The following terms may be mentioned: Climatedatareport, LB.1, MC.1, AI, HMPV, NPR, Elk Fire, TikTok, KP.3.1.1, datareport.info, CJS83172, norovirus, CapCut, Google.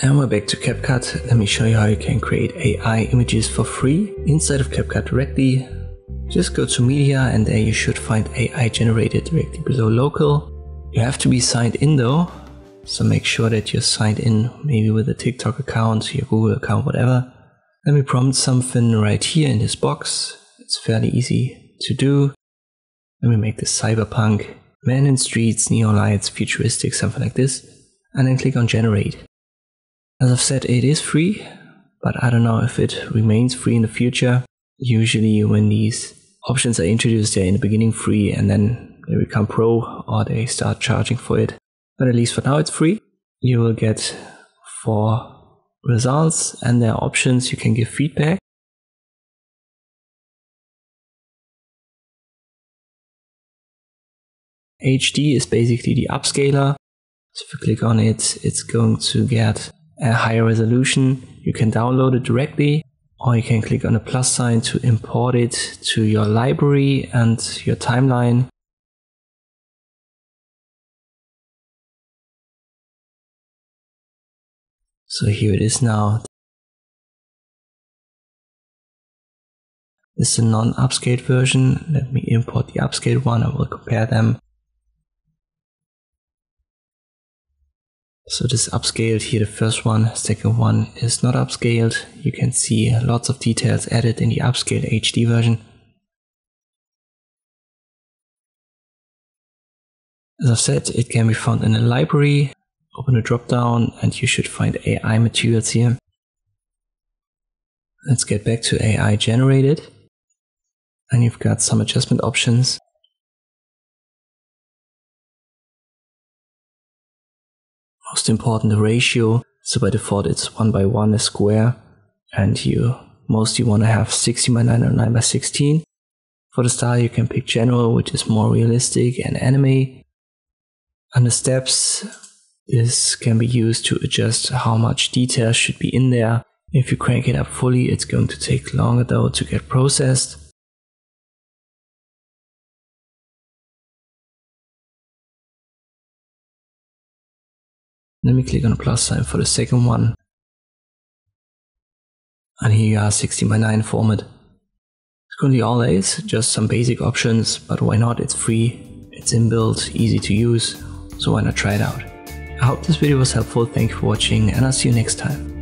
And we're back to CapCut. Let me show you how you can create AI images for free. Inside of CapCut directly, just go to media, and there you should find AI generated directly below local. You have to be signed in though, so make sure that you're signed in, maybe with a TikTok account, your Google account, whatever. Let me prompt something right here in this box. It's fairly easy to do. Let me make this cyberpunk, men in streets, neon lights, futuristic, something like this, and then click on generate. As I've said, it is free, but I don't know if it remains free in the future. Usually when these options are introduced, they're in the beginning free and then they become pro or they start charging for it. But at least for now it's free. You will get 4 results and there are options. You can give feedback. HD is basically the upscaler. So if you click on it, it's going to get a higher resolution. You can download it directly, or you can click on the plus sign to import it to your library and your timeline. So here it is now. This is a non-upscaled version. Let me import the upscaled one and we'll compare them. So this is upscaled here, the first one. Second one is not upscaled. You can see lots of details added in the upscaled HD version. As I've said, it can be found in the library. Open the drop down and you should find AI materials here. Let's get back to AI generated. And you've got some adjustment options. Most important, the ratio. So by default it's 1 by 1 a square, and you mostly want to have 16 by 9 or 9 by 16. For the style you can pick general, which is more realistic, and anime. Under steps, this can be used to adjust how much detail should be in there. If you crank it up fully, it's going to take longer though to get processed. Let me click on the plus sign for the second one. And here you are, 16 by 9 format. It's currently all A's, just some basic options, but why not? It's free, it's inbuilt, easy to use, so why not try it out? I hope this video was helpful. Thank you for watching, and I'll see you next time.